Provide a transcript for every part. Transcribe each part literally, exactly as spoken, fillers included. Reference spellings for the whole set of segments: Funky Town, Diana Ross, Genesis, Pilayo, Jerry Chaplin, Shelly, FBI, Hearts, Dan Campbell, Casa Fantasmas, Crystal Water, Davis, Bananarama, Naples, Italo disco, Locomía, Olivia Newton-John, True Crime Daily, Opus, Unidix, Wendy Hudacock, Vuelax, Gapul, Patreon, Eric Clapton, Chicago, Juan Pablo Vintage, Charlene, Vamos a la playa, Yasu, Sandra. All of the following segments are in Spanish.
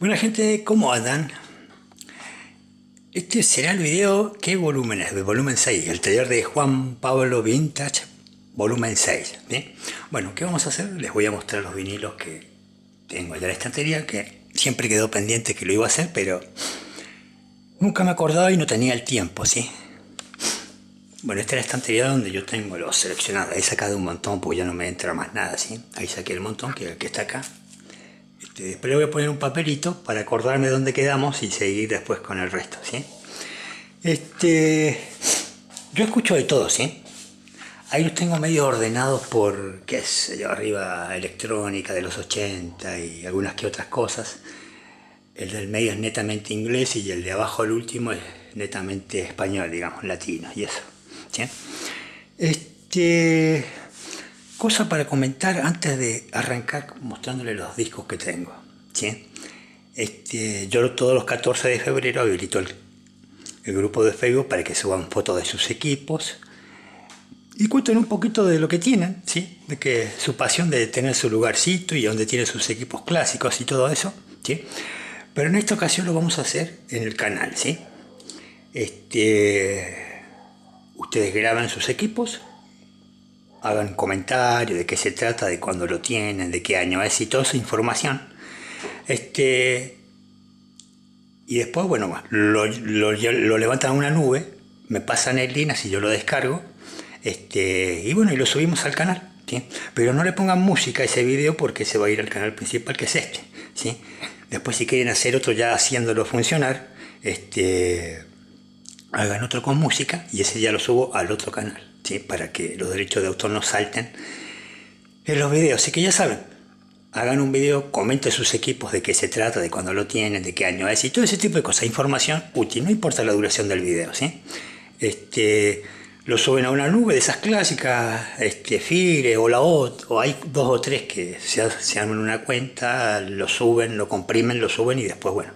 Buena gente, ¿cómo andan? Este será el video, ¿qué volumen es? Volumen seis, el taller de Juan Pablo Vintage, volumen seis. ¿Bien? Bueno, ¿qué vamos a hacer? Les voy a mostrar los vinilos que tengo en la estantería, que siempre quedó pendiente que lo iba a hacer, pero nunca me acordaba y no tenía el tiempo, ¿sí? Bueno, esta es la estantería donde yo tengo los seleccionados. Ahí he sacado un montón porque ya no me entra más nada, ¿sí? Ahí saqué el montón que, que está acá. Después le voy a poner un papelito para acordarme dónde quedamos y seguir después con el resto, ¿sí? Este, yo escucho de todo, ¿sí? Ahí los tengo medio ordenados por, qué sé yo, arriba electrónica de los ochenta y algunas que otras cosas. El del medio es netamente inglés y el de abajo, el último, es netamente español, digamos, latino y eso, ¿sí? Este... Cosa para comentar antes de arrancar mostrándole los discos que tengo, ¿sí? Este, yo todos los catorce de febrero habilito el, el grupo de Facebook para que suban fotos de sus equipos y cuenten un poquito de lo que tienen, ¿sí? De que su pasión de tener su lugarcito y donde tienen sus equipos clásicos y todo eso, ¿sí? Pero en esta ocasión lo vamos a hacer en el canal, ¿sí? Este, ustedes graban sus equipos, hagan comentarios de qué se trata, de cuándo lo tienen, de qué año es y toda esa información. Este, y después, bueno, lo, lo, lo levantan a una nube, me pasan el link, así yo lo descargo. Este, y bueno, y lo subimos al canal, ¿sí? Pero no le pongan música a ese video porque se va a ir al canal principal, que es este, ¿sí? Después, si quieren hacer otro ya haciéndolo funcionar, este, hagan otro con música y ese ya lo subo al otro canal, ¿sí? Para que los derechos de autor no salten en los videos. Así que ya saben, hagan un video, comenten sus equipos, de qué se trata, de cuándo lo tienen, de qué año es y todo ese tipo de cosas. Información útil, no importa la duración del video, ¿sí? Este, lo suben a una nube de esas clásicas, este, Fire o la O T, o hay dos o tres que se, se arman una cuenta, lo suben, lo comprimen, lo suben y después, bueno,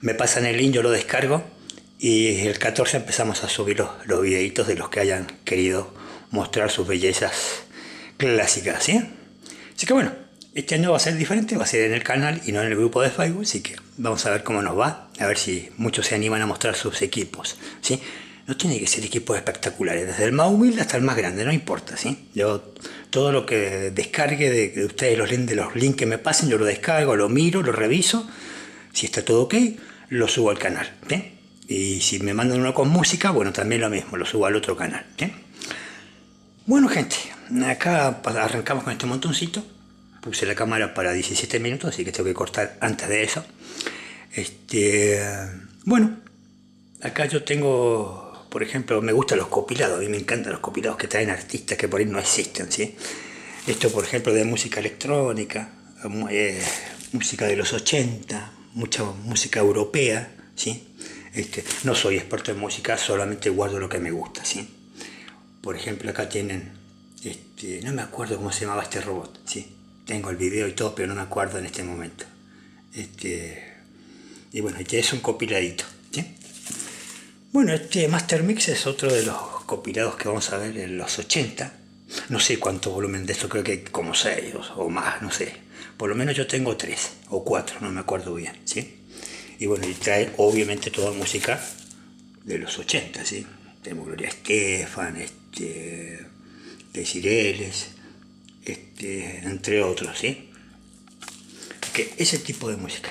me pasan el link, yo lo descargo. Y el catorce empezamos a subir los, los videitos de los que hayan querido mostrar sus bellezas clásicas, ¿sí? Así que bueno, este año va a ser diferente, va a ser en el canal y no en el grupo de Facebook, así que vamos a ver cómo nos va, a ver si muchos se animan a mostrar sus equipos, ¿sí? No tiene que ser equipos espectaculares, desde el más humilde hasta el más grande, no importa, ¿sí? Yo todo lo que descargue de, de ustedes, los links, de los links que me pasen, yo lo descargo, lo miro, lo reviso, si está todo ok, lo subo al canal, ¿sí? Y si me mandan uno con música, bueno, también lo mismo, lo subo al otro canal, ¿sí? Bueno, gente, acá arrancamos con este montoncito. Puse la cámara para diecisiete minutos, así que tengo que cortar antes de eso. Este, bueno, acá yo tengo, por ejemplo, me gustan los compilados. A mí me encantan los compilados que traen artistas que por ahí no existen, ¿sí? Esto, por ejemplo, de música electrónica, eh, música de los ochenta, mucha música europea, ¿sí? Este, no soy experto en música, solamente guardo lo que me gusta, ¿sí? Por ejemplo, acá tienen, este, no me acuerdo cómo se llamaba este robot, ¿sí? Tengo el video y todo, pero no me acuerdo en este momento. Este, y bueno, este es un compiladito, ¿sí? Bueno, este Master Mix es otro de los compilados que vamos a ver en los ochenta. No sé cuánto volumen de esto, creo que como seis o más, no sé. Por lo menos yo tengo tres o cuatro, no me acuerdo bien, ¿sí? Y bueno, y trae obviamente toda música de los ochenta, ¿sí? Tenemos Gloria Estefan, este, Desireless, este, entre otros, ¿sí? Que ese tipo de música.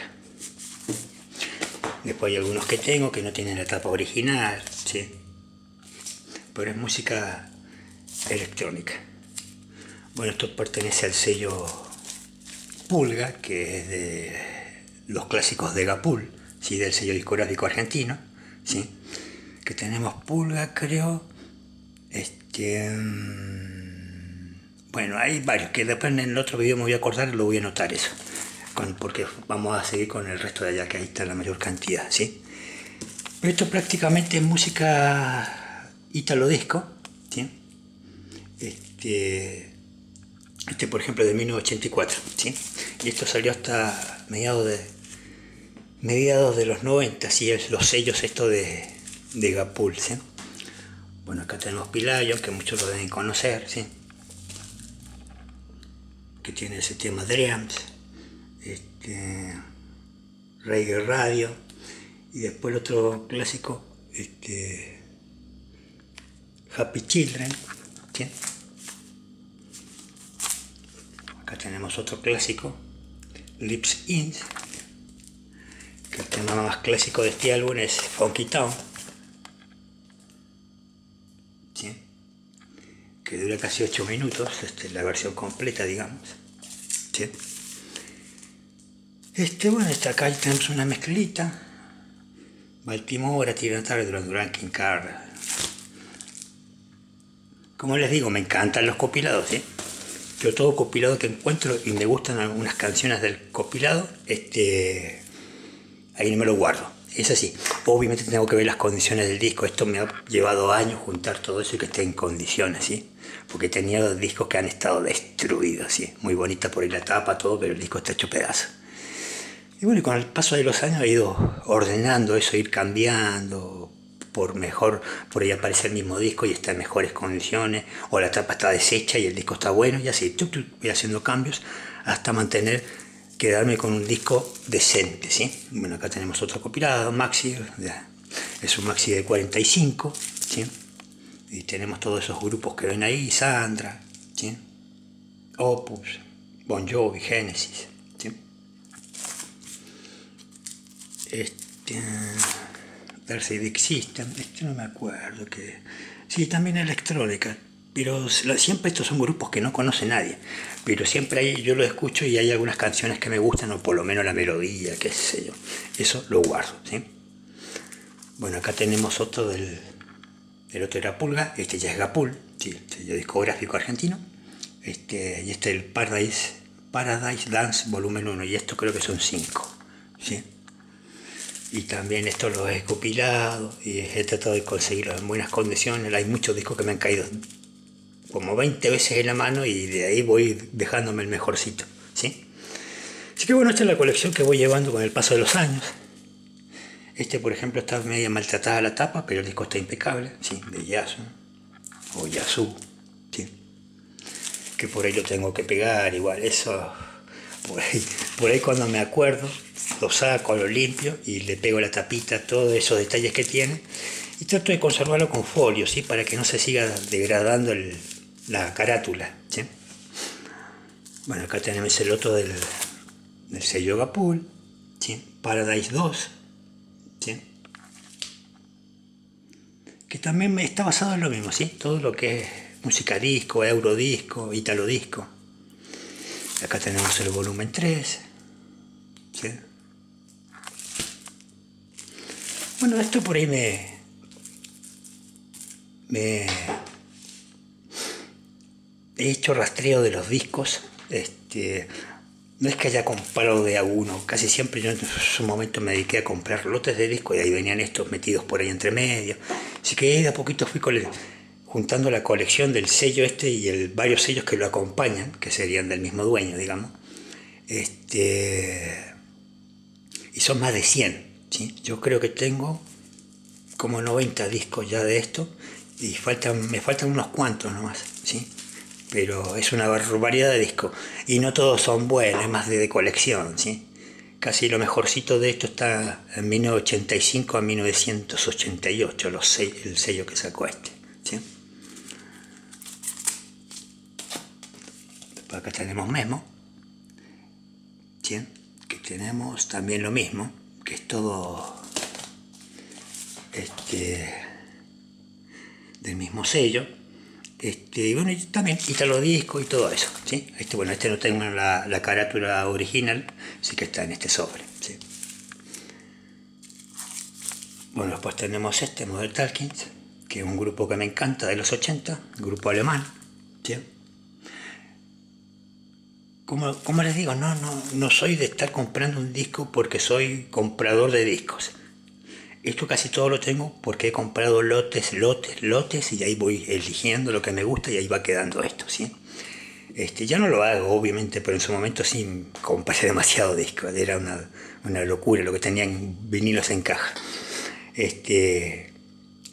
Después hay algunos que tengo que no tienen la tapa original, ¿sí? Pero es música electrónica. Bueno, esto pertenece al sello Pulga, que es de los clásicos de Gapul, ¿sí? Del sello discográfico argentino, ¿sí? Que tenemos Pulga, creo, este, um, bueno, hay varios que después en el otro video me voy a acordar, lo voy a anotar eso, con, porque vamos a seguir con el resto de allá, que ahí está la mayor cantidad, ¿sí? Pero esto prácticamente es música Italo disco, ¿sí? Este, este por ejemplo de mil novecientos ochenta y cuatro, ¿sí? Y esto salió hasta mediados de mediados de los noventa, ¿sí? Los sellos esto de, de Gapul, ¿sí? Bueno, acá tenemos Pilayo, que muchos lo deben conocer, ¿sí? Que tiene ese tema Dreams, este, Reggae Radio, y después el otro clásico, este, Happy Children. ¿Sí? Acá tenemos otro clásico, Lips incorporated, que el tema más clásico de este álbum es Funky Town. ¿Sí? Que dura casi ocho minutos, este, la versión completa, digamos. ¿Sí? Este, bueno, esta acá tenemos una mezclita. Baltimora, Tira Tarde, los Drunken Car. Como les digo, me encantan los compilados, ¿sí? Yo todo compilado que encuentro y me gustan algunas canciones del compilado, este, ahí no me lo guardo. Es así. Obviamente tengo que ver las condiciones del disco. Esto me ha llevado años juntar todo eso y que esté en condiciones, ¿sí? Porque tenía dos discos que han estado destruidos, ¿sí? Muy bonita por ahí la tapa, todo, pero el disco está hecho pedazos. Y bueno, con el paso de los años he ido ordenando eso, ir cambiando, por mejor, por ahí aparece el mismo disco y está en mejores condiciones, o la tapa está deshecha y el disco está bueno, y así, tuc, tuc, voy haciendo cambios hasta mantener, quedarme con un disco decente, ¿sí? Bueno, acá tenemos otro compilado, maxi, es un maxi de cuarenta y cinco, ¿sí? Y tenemos todos esos grupos que ven ahí, Sandra, ¿sí? Opus, Bon Jovi, Genesis. Este, Darcy System, este no me acuerdo que... Sí, también electrónica, pero siempre estos son grupos que no conoce nadie, pero siempre hay, yo lo escucho y hay algunas canciones que me gustan, o por lo menos la melodía, qué sé yo, eso lo guardo, ¿sí? Bueno, acá tenemos otro del... el otro era Pulga, este ya es Gapul, sí, sello discográfico argentino, este, y este es el Paradise, Paradise Dance volumen uno, y esto creo que son cinco, ¿sí? Y también esto lo he compilado y he tratado de conseguirlo en buenas condiciones. Hay muchos discos que me han caído como veinte veces en la mano y de ahí voy dejándome el mejorcito, ¿sí? Así que bueno, esta es la colección que voy llevando con el paso de los años. Este, por ejemplo, está media maltratada la tapa, pero el disco está impecable, ¿sí? De Yasu o Yasu, ¿sí? Que por ahí lo tengo que pegar igual, eso... Por ahí, por ahí cuando me acuerdo lo saco, lo limpio y le pego la tapita, todos esos detalles que tiene, y trato de conservarlo con folio, ¿sí? Para que no se siga degradando el, la carátula, ¿sí? Bueno, acá tenemos el otro del, del sello Gapul, ¿sí? Paradise dos, ¿sí? Que también está basado en lo mismo, ¿sí? Todo lo que es música disco, euro disco, italo disco. Acá tenemos el volumen tres, ¿sí? Bueno, esto por ahí me, me he hecho rastreo de los discos. Este, no es que haya comprado de a uno, casi siempre yo en su momento me dediqué a comprar lotes de discos y ahí venían estos metidos por ahí entre medio, así que de a poquito fui con el... juntando la colección del sello este y el, varios sellos que lo acompañan, que serían del mismo dueño, digamos. Este, y son más de cien, ¿sí? Yo creo que tengo como noventa discos ya de esto, y faltan, me faltan unos cuantos nomás, ¿sí? Pero es una variedad de discos, y no todos son buenos, es más de, de colección, ¿sí? Casi lo mejorcito de esto está en mil novecientos ochenta y cinco a mil novecientos ochenta y ocho, los sellos, el sello que sacó este, ¿sí? Acá tenemos Memo, ¿sí? Que tenemos también lo mismo, que es todo este, del mismo sello, este, y bueno, y también Italo disco y todo eso, ¿sí? Este, bueno, este no tengo la, la carátula original, sí que está en este sobre, ¿sí? Bueno, después tenemos este Modern Talking, que es un grupo que me encanta de los ochenta, grupo alemán, ¿sí? Como, como les digo, no, no, no soy de estar comprando un disco porque soy comprador de discos. Esto casi todo lo tengo porque he comprado lotes, lotes, lotes, y ahí voy eligiendo lo que me gusta y ahí va quedando esto, ¿sí? Este, ya no lo hago, obviamente, pero en su momento sí compré demasiado disco. Era una, una locura lo que tenían vinilos en caja. Este,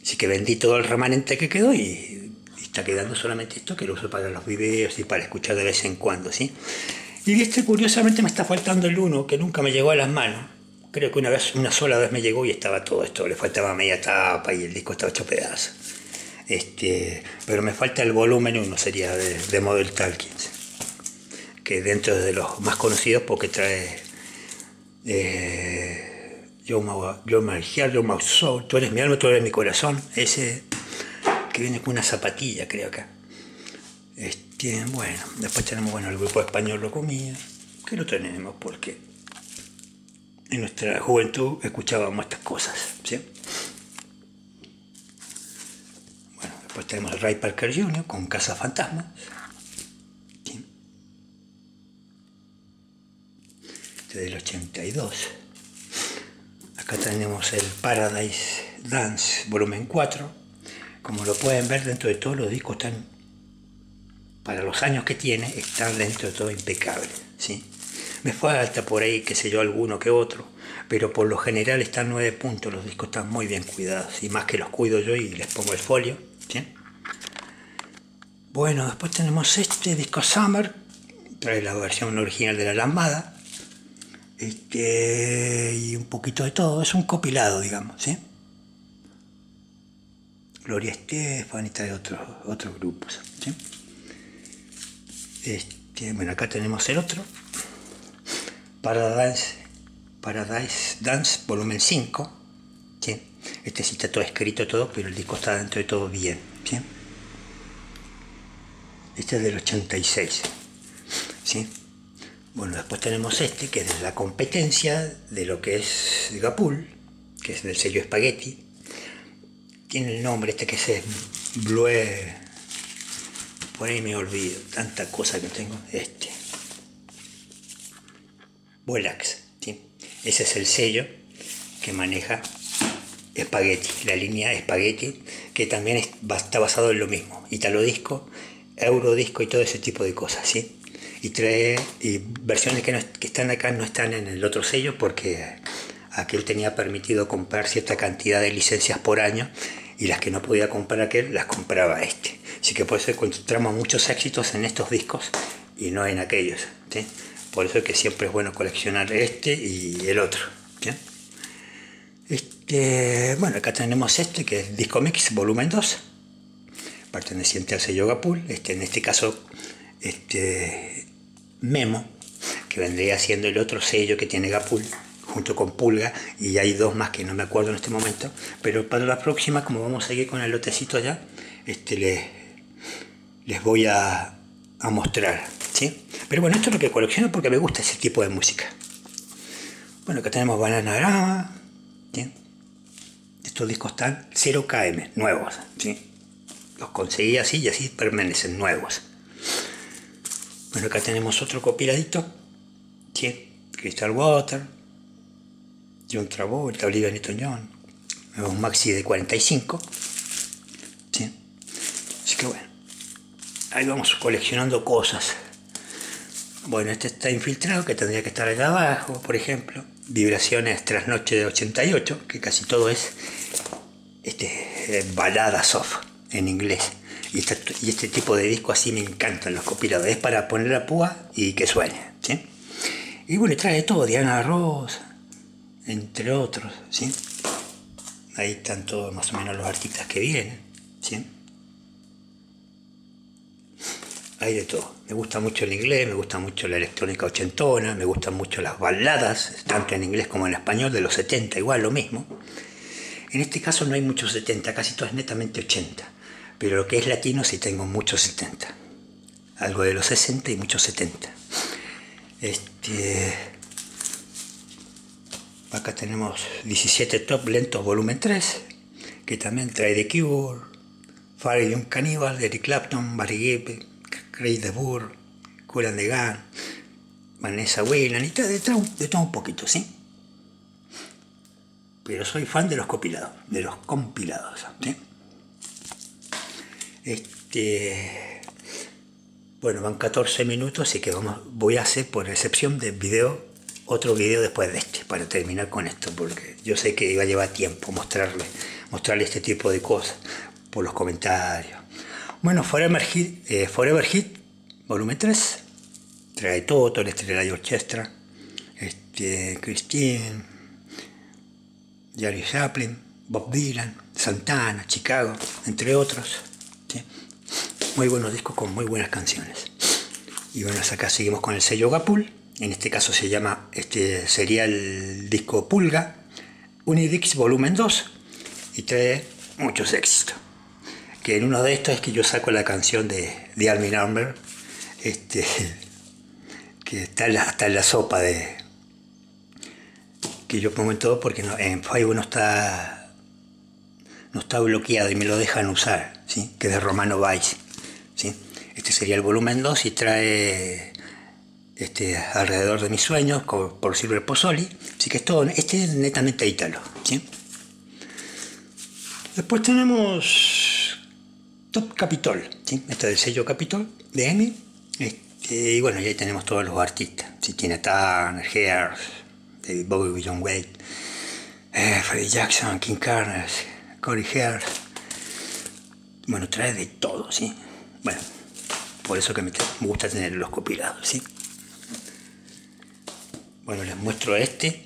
así que vendí todo el remanente que quedó y... está quedando solamente esto que lo uso para los videos y para escuchar de vez en cuando, ¿sí? Y este curiosamente me está faltando el uno que nunca me llegó a las manos, Creo que una vez, una sola vez me llegó y estaba todo esto, le faltaba media tapa y el disco estaba hecho pedazos. Este, pero me falta el volumen uno, sería de, de Modern Talking, que dentro de los más conocidos porque trae eh, Yo My Heart, Yo My Soul, Tú Eres Mi Alma, Tú Eres Mi Corazón, ese que viene con una zapatilla, creo acá. Este, bueno, después tenemos bueno, el grupo español Locomía, que lo tenemos porque en nuestra juventud escuchábamos estas cosas, ¿sí? Bueno, después tenemos el Ray Parker junior con Casa Fantasmas, ¿sí? Este del ochenta y dos. Acá tenemos el Paradise Dance volumen cuatro. Como lo pueden ver, dentro de todos los discos están, para los años que tiene, están dentro de todo impecables, ¿sí? Me falta por ahí, qué sé yo, alguno que otro, pero por lo general están nueve puntos, los discos están muy bien cuidados, y más que los cuido yo y les pongo el folio, ¿sí? Bueno, después tenemos este disco Summer, trae la versión original de la Lambada, este, y un poquito de todo, es un compilado, digamos, ¿sí? Gloria Estefan y trae otros otros grupos, ¿sí? Este, bueno, acá tenemos el otro. Paradise, Paradise Dance volumen cinco, ¿sí? Este sí está todo escrito todo, pero el disco está dentro de todo bien, ¿sí? Este es del ochenta y seis, ¿sí? Bueno, después tenemos este que es la competencia de lo que es Gapul, que es del sello Spaghetti. Tiene el nombre este que se blue, por ahí me olvido, tanta cosa que tengo. Este Vuelax, ¿sí? Ese es el sello que maneja Spaghetti, la línea Spaghetti, que también está basado en lo mismo, Italo disco, Euro disco y todo ese tipo de cosas, ¿sí? Y trae y versiones que, no, que están acá no están en el otro sello porque aquel tenía permitido comprar cierta cantidad de licencias por año y las que no podía comprar aquel las compraba este, así que por eso encontramos muchos éxitos en estos discos y no en aquellos, ¿sí? Por eso es que siempre es bueno coleccionar este y el otro, ¿sí? Este, bueno, acá tenemos este que es Disco Mix volumen dos, perteneciente al sello Gapul, este, en este caso este, Memo, que vendría siendo el otro sello que tiene Gapul junto con Pulga, y hay dos más que no me acuerdo en este momento, pero para la próxima, como vamos a seguir con el lotecito ya, este, les, les voy a, a mostrar, ¿sí? Pero bueno, esto es lo que colecciono porque me gusta ese tipo de música. Bueno, acá tenemos Bananarama, ¿sí? Estos discos están cero kilómetros, nuevos, ¿sí? Los conseguí así y así permanecen nuevos. Bueno, acá tenemos otro copiladito, ¿sí? Crystal Water, John Travolta, Olivia Newton-John, un maxi de cuarenta y cinco, ¿sí? Así que bueno, ahí vamos coleccionando cosas. Bueno, este está infiltrado, que tendría que estar acá abajo, por ejemplo. Vibraciones tras noche de ochenta y ocho, que casi todo es este, eh, balada soft en inglés. Y este, y este tipo de disco así me encantan los copilados. Es para poner la púa y que suene, ¿sí? Y bueno, trae todo, Diana Ross, entre otros, ¿sí? Ahí están todos más o menos los artistas que vienen, ¿sí? Hay de todo. Me gusta mucho el inglés, me gusta mucho la electrónica ochentona, me gustan mucho las baladas, tanto en inglés como en español, de los setenta, igual lo mismo. En este caso no hay muchos setenta, casi todo es netamente ochenta, pero lo que es latino sí tengo muchos setenta. Algo de los sesenta y muchos setenta. Este... Acá tenemos diecisiete Top Lentos volumen tres, que también trae The Cure, Fire de un Caníbal, Eric Clapton, Barry Gibb, Ray de Burr, Curan de Gan, Vanessa Whelan, y de, de, de todo un poquito, ¿sí? Pero soy fan de los compilados, de los compilados, ¿sí? Este... Bueno, van catorce minutos, así que vamos, voy a hacer, por excepción del video, otro video después de este, para terminar con esto, porque yo sé que iba a llevar tiempo mostrarle, mostrarle este tipo de cosas, por los comentarios. Bueno, Forever Hit, eh, Forever Hit, volumen tres, trae todo, todo el Estrella y Orchestra, este, Christine, Jerry Chaplin, Bob Dylan, Santana, Chicago, entre otros, ¿sí? Muy buenos discos con muy buenas canciones. Y bueno, acá seguimos con el sello Gapul. En este caso se llama, este sería el disco Pulga, Unidix volumen dos, y trae muchos éxitos. Que en uno de estos es que yo saco la canción de, de Armin Amber, este, que está en, la, está en la sopa de... que yo pongo en todo porque no, en Facebook no está, no está bloqueado y me lo dejan usar, ¿sí? Que es de Romano Vice, ¿sí? Este sería el volumen dos y trae... Este, alrededor de mis sueños por Silver Pozzoli, así que es todo, este es netamente ítalo, ¿sí? Después tenemos Top Capitol, ¿sí? Este es el sello Capitol de M, este, y bueno, y ahí tenemos todos los artistas, ¿sí? Tina Turner, Hearts, David Bowie, John Wade, eh, Freddie Jackson, King Carnes, Corey Hart, bueno, trae de todo, ¿sí? Bueno, por eso que me, me gusta tener los compilados, ¿sí? Bueno, les muestro este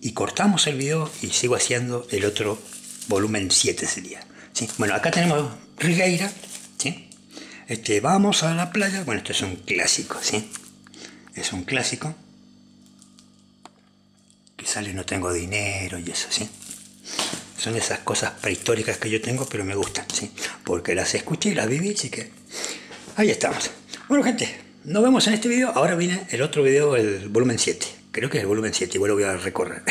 y cortamos el video y sigo haciendo el otro volumen siete sería, ¿sí? Bueno, acá tenemos Rigueira, ¿sí? Este, vamos a la playa. Bueno, esto es un clásico, ¿sí? Es un clásico. Que sale no tengo dinero y eso, ¿sí? Son esas cosas prehistóricas que yo tengo, pero me gustan, ¿sí? Porque las escuché y las viví, así que ahí estamos. Bueno, gente, nos vemos en este video. Ahora viene el otro video, el volumen siete. Creo que es el volumen siete, igual lo voy a recorrer.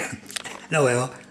Nos vemos.